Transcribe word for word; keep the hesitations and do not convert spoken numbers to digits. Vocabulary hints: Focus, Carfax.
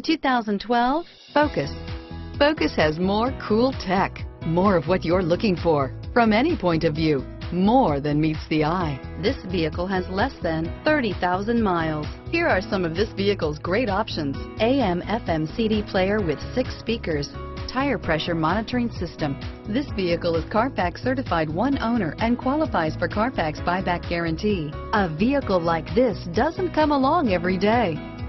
The two thousand twelve Focus. Focus has more cool tech, more of what you're looking for from any point of view, more than meets the eye. This vehicle has less than thirty thousand miles. Here are some of this vehicle's great options: A M F M C D player with six speakers, tire pressure monitoring system. This vehicle is Carfax certified one owner and qualifies for Carfax buyback guarantee. A vehicle like this doesn't come along every day.